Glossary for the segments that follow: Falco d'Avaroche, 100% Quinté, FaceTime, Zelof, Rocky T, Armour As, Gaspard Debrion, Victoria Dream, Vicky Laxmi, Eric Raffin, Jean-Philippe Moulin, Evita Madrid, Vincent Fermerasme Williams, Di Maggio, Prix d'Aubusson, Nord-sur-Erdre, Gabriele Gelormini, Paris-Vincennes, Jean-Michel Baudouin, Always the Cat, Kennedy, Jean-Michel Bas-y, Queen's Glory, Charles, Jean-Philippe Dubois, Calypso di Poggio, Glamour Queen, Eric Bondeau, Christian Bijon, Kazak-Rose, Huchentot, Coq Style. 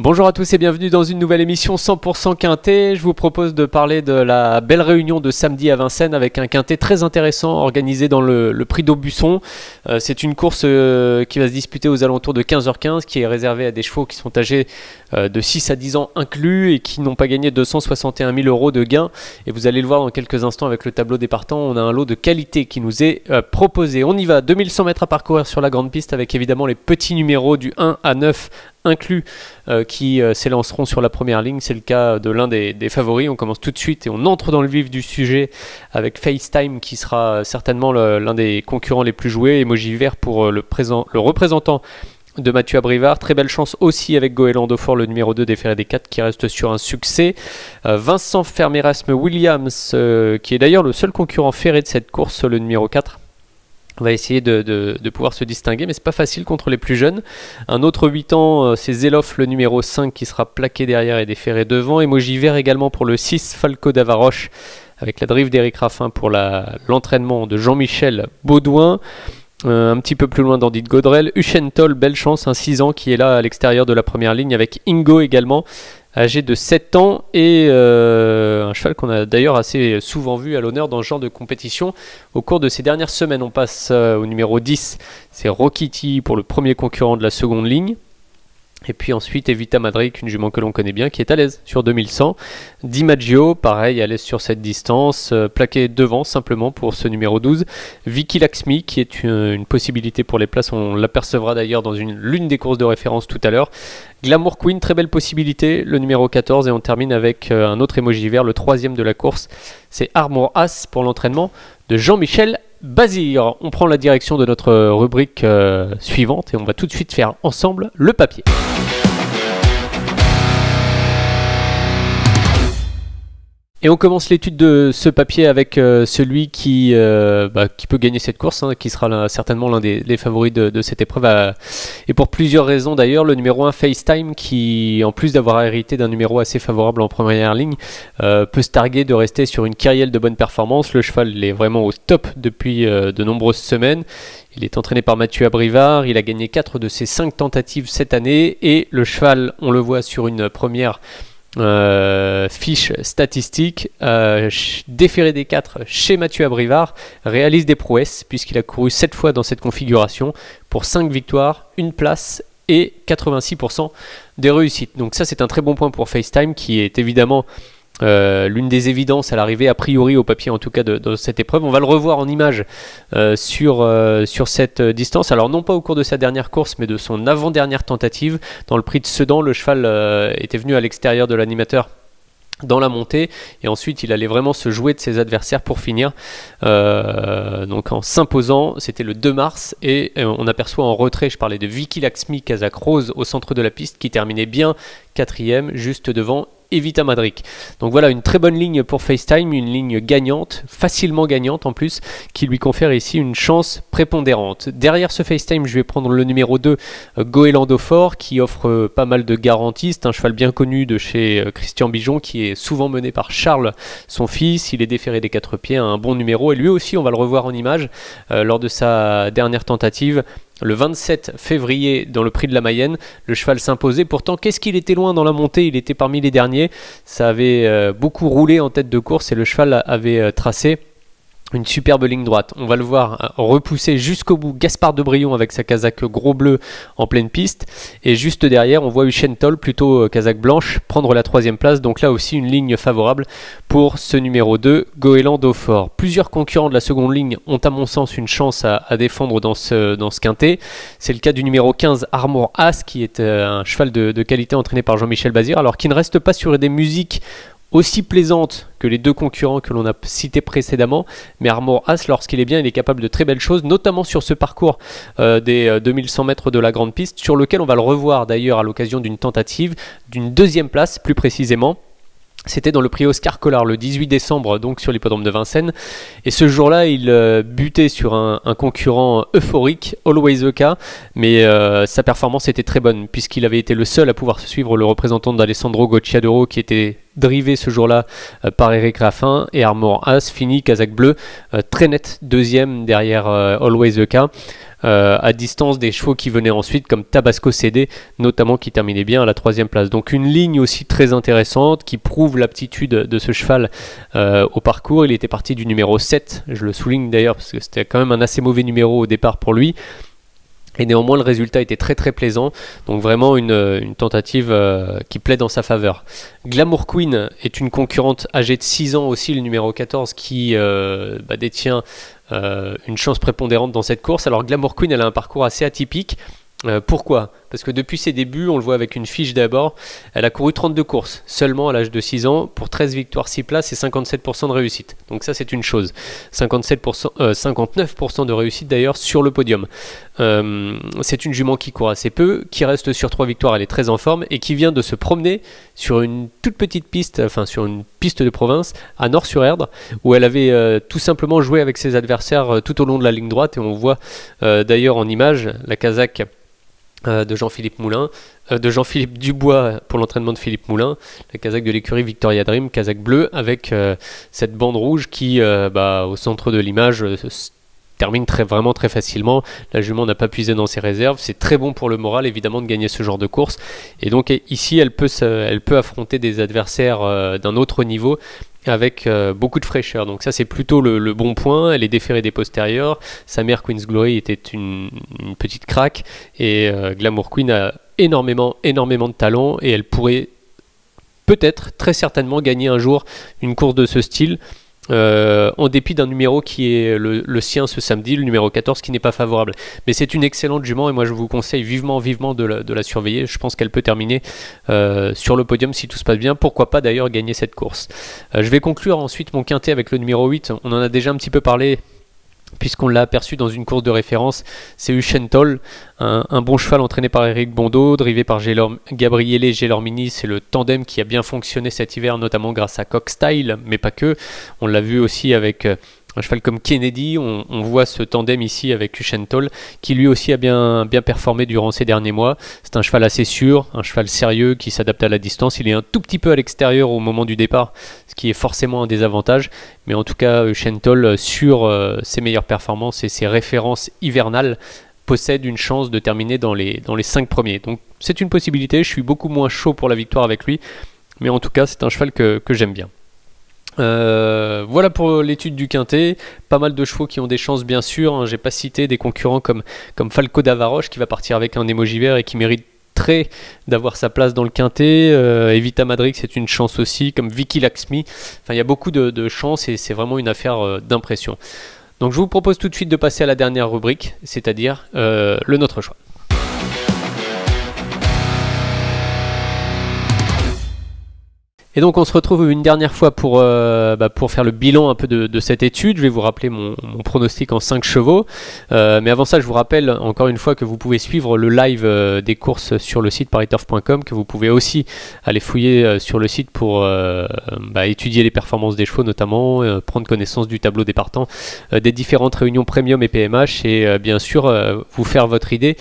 Bonjour à tous et bienvenue dans une nouvelle émission 100% Quintet. Je vous propose de parler de la belle réunion de samedi à Vincennes avec un Quintet très intéressant organisé dans le Prix d'Aubusson. C'est une course qui va se disputer aux alentours de 15h15, qui est réservée à des chevaux qui sont âgés de 6 à 10 ans inclus et qui n'ont pas gagné 261 000 € de gains. Et vous allez le voir dans quelques instants avec le tableau des partants, on a un lot de qualité qui nous est proposé. On y va, 2100 mètres à parcourir sur la grande piste avec évidemment les petits numéros du 1 à 9 inclus qui s'élanceront sur la première ligne. C'est le cas de l'un des favoris. On commence tout de suite et on entre dans le vif du sujet avec FaceTime qui sera certainement l'un des concurrents les plus joués. Emoji vert pour le représentant de Mathieu Abrivard. Très belle chance aussi avec Goéland d'Aufort, le numéro 2 des Ferrets des 4 qui reste sur un succès. Vincent Fermerasme Williams qui est d'ailleurs le seul concurrent ferré de cette course, le numéro 4. On va essayer de pouvoir se distinguer, mais c'est pas facile contre les plus jeunes. Un autre 8 ans, c'est Zelof, le numéro 5, qui sera plaqué derrière et déferré devant. Emoji vert également pour le 6, Falco d'Avaroche, avec la drive d'Eric Raffin pour l'entraînement de Jean-Michel Baudouin. Un petit peu plus loin d'Andy de Godrel, Huchentot, belle chance, un 6 ans qui est là à l'extérieur de la première ligne, avec Ingo également, âgé de 7 ans, et un cheval qu'on a d'ailleurs assez souvent vu à l'honneur dans ce genre de compétition au cours de ces dernières semaines. On passe au numéro 10, c'est Rocky T pour le premier concurrent de la seconde ligne. Et puis ensuite Evita Madrid, une jument que l'on connaît bien, qui est à l'aise sur 2100. Di Maggio, pareil, à l'aise sur cette distance, plaqué devant simplement pour ce numéro 12. Vicky Laxmi, qui est une possibilité pour les places, on l'apercevra d'ailleurs dans l'une des courses de référence tout à l'heure. Glamour Queen, très belle possibilité, le numéro 14. Et on termine avec un autre emoji vert, le troisième de la course. C'est Armour As pour l'entraînement de Jean-Michel Bas-y. On prend la direction de notre rubrique suivante et on va tout de suite faire ensemble le papier. Et on commence l'étude de ce papier avec celui qui peut gagner cette course, hein, qui sera certainement l'un des favoris de cette épreuve, et pour plusieurs raisons d'ailleurs. Le numéro 1, FaceTime, qui en plus d'avoir hérité d'un numéro assez favorable en première ligne, peut se targuer de rester sur une kyrielle de bonnes performances. Le cheval est vraiment au top depuis de nombreuses semaines. Il est entraîné par Mathieu Abrivard, il a gagné 4 de ses 5 tentatives cette année, et le cheval, on le voit sur une première fiche statistique, déféré des 4 chez Mathieu Abrivard, réalise des prouesses puisqu'il a couru 7 fois dans cette configuration pour 5 victoires, une place et 86% des réussites. Donc ça, c'est un très bon point pour FaceTime, qui est évidemment l'une des évidences à l'arrivée, a priori au papier en tout cas, de cette épreuve. On va le revoir en image sur cette distance, alors non pas au cours de sa dernière course mais de son avant-dernière tentative dans le Prix de Sedan. Le cheval était venu à l'extérieur de l'animateur dans la montée et ensuite il allait vraiment se jouer de ses adversaires pour finir donc en s'imposant. C'était le 2 mars, et on aperçoit en retrait, je parlais de Vicky Laxmi, Kazak-Rose au centre de la piste, qui terminait bien 4e juste devant Evita Madrid. Donc voilà une très bonne ligne pour FaceTime, une ligne gagnante, facilement gagnante en plus, qui lui confère ici une chance prépondérante. Derrière ce FaceTime, je vais prendre le numéro 2, Goéland d'Aufort, qui offre pas mal de garantistes, un cheval bien connu de chez Christian Bijon, qui est souvent mené par Charles, son fils. Il est déféré des 4 pieds, un bon numéro, et lui aussi on va le revoir en image lors de sa dernière tentative. Le 27 février, dans le Prix de la Mayenne, le cheval s'imposait. Pourtant, qu'est-ce qu'il était loin dans la montée, il était parmi les derniers. Ça avait beaucoup roulé en tête de course et le cheval avait tracé une superbe ligne droite. On va le voir repousser jusqu'au bout Gaspard Debrion avec sa casaque gros bleu en pleine piste. Et juste derrière, on voit Huchentot, plutôt casaque blanche, prendre la 3e place. Donc là aussi, une ligne favorable pour ce numéro 2, Goéland d'Aufort. Plusieurs concurrents de la seconde ligne ont, à mon sens, une chance à défendre dans ce quintet. C'est le cas du numéro 15, Armour As, qui est un cheval de qualité entraîné par Jean-Michel Bas-y, alors qui ne reste pas sur des musiques aussi plaisante que les deux concurrents que l'on a cités précédemment, mais Armour As, lorsqu'il est bien, il est capable de très belles choses, notamment sur ce parcours des 2100 mètres de la grande piste, sur lequel on va le revoir d'ailleurs à l'occasion d'une tentative, d'une 2e place plus précisément. C'était dans le Prix Oscar Collard le 18 décembre, donc sur l'hippodrome de Vincennes. Et ce jour-là, il butait sur un concurrent euphorique, Always the Cat, mais sa performance était très bonne, puisqu'il avait été le seul à pouvoir suivre le représentant d'Alessandro Gocciadoro, qui était drivé ce jour-là par Eric Raffin. Et Armour As finit, casaque bleu, très net, 2e derrière Always the Cat. à distance des chevaux qui venaient ensuite, comme Tabasco CD notamment, qui terminait bien à la 3e place. Donc une ligne aussi très intéressante qui prouve l'aptitude de ce cheval au parcours. Il était parti du numéro 7, je le souligne d'ailleurs parce que c'était quand même un assez mauvais numéro au départ pour lui. Et néanmoins, le résultat était très très plaisant. Donc vraiment une tentative qui plaide en sa faveur. Glamour Queen est une concurrente âgée de 6 ans aussi, le numéro 14, qui détient une chance prépondérante dans cette course. Alors Glamour Queen, elle a un parcours assez atypique. Pourquoi? Parce que depuis ses débuts, on le voit avec une fiche d'abord, elle a couru 32 courses seulement à l'âge de 6 ans pour 13 victoires, 6 places et 57% de réussite. Donc ça, c'est une chose. 59% de réussite d'ailleurs sur le podium. C'est une jument qui court assez peu, qui reste sur 3 victoires, elle est très en forme et qui vient de se promener sur une toute petite piste, enfin sur une piste de province à Nord-sur-Erdre, où elle avait tout simplement joué avec ses adversaires tout au long de la ligne droite. Et on voit d'ailleurs en image la Kazak de Jean-Philippe Moulin, de Jean-Philippe Dubois pour l'entraînement de Philippe Moulin, la Kazakh de l'écurie Victoria Dream, Kazakh bleu, avec cette bande rouge qui, au centre de l'image, termine vraiment très facilement. La jument n'a pas puisé dans ses réserves. C'est très bon pour le moral, évidemment, de gagner ce genre de course. Et donc ici, elle peut affronter des adversaires d'un autre niveau, avec beaucoup de fraîcheur. Donc ça, c'est plutôt le bon point. Elle est déférée des postérieurs. Sa mère Queen's Glory était une petite craque, et Glamour Queen a énormément de talent, et elle pourrait peut-être très certainement gagner un jour une course de ce style, en dépit d'un numéro qui est le sien ce samedi, le numéro 14, qui n'est pas favorable. Mais c'est une excellente jument, et moi je vous conseille vivement de la surveiller. Je pense qu'elle peut terminer sur le podium si tout se passe bien. Pourquoi pas d'ailleurs gagner cette course. Je vais conclure ensuite mon quintet avec le numéro 8. On en a déjà un petit peu parlé, puisqu'on l'a aperçu dans une course de référence. C'est Huchentot, un bon cheval entraîné par Eric Bondeau, drivé par Gabriele Gelormini. C'est le tandem qui a bien fonctionné cet hiver, notamment grâce à Coq Style, mais pas que. On l'a vu aussi avec un cheval comme Kennedy. On voit ce tandem ici avec Huchentot, qui lui aussi a bien performé durant ces derniers mois. C'est un cheval assez sûr, un cheval sérieux qui s'adapte à la distance. Il est un tout petit peu à l'extérieur au moment du départ, ce qui est forcément un désavantage. Mais en tout cas, Huchentot, sur ses meilleures performances et ses références hivernales, possède une chance de terminer dans les 5 premiers. Donc c'est une possibilité. Je suis beaucoup moins chaud pour la victoire avec lui, mais en tout cas, c'est un cheval que j'aime bien. Voilà pour l'étude du quintet. Pas mal de chevaux qui ont des chances, bien sûr, hein. J'ai pas cité des concurrents comme Falco d'Avaroche, qui va partir avec un émoji vert et qui mérite très d'avoir sa place dans le quintet. Evita Madrid, c'est une chance aussi, comme Vicky Laxmi. Enfin, il y a beaucoup de chances, et c'est vraiment une affaire d'impression. Donc je vous propose tout de suite de passer à la dernière rubrique, c'est-à-dire le Notre Choix. Et donc on se retrouve une dernière fois pour faire le bilan un peu de cette étude. Je vais vous rappeler mon pronostic en 5 chevaux. Mais avant ça, je vous rappelle encore une fois que vous pouvez suivre le live des courses sur le site pariturf.com, que vous pouvez aussi aller fouiller sur le site pour étudier les performances des chevaux notamment, prendre connaissance du tableau des partants, des différentes réunions premium et PMH, et bien sûr vous faire votre idée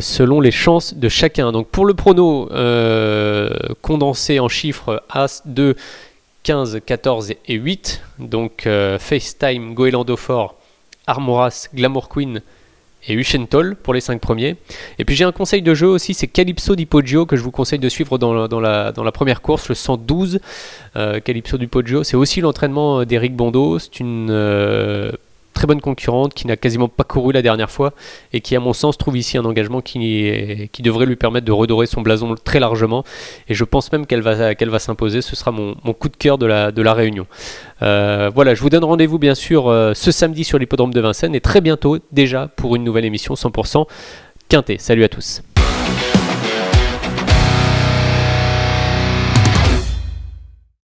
selon les chances de chacun. Donc pour le prono condensé en chiffres As, 2, 15, 14 et 8, donc FaceTime, Goéland d'Aufort, Armour As, Glamour Queen et Huchentot pour les 5 premiers. Et puis j'ai un conseil de jeu aussi, c'est Calypso di Poggio, que je vous conseille de suivre dans la première course, le 112. Calypso di Poggio, c'est aussi l'entraînement d'Eric Bondeau. C'est une très bonne concurrente qui n'a quasiment pas couru la dernière fois, et qui à mon sens trouve ici un engagement qui devrait lui permettre de redorer son blason très largement, et je pense même qu'elle va s'imposer. Ce sera mon coup de cœur de la réunion. Voilà, je vous donne rendez-vous bien sûr ce samedi sur l'hippodrome de Vincennes, et très bientôt déjà pour une nouvelle émission 100% Quintet. Salut à tous.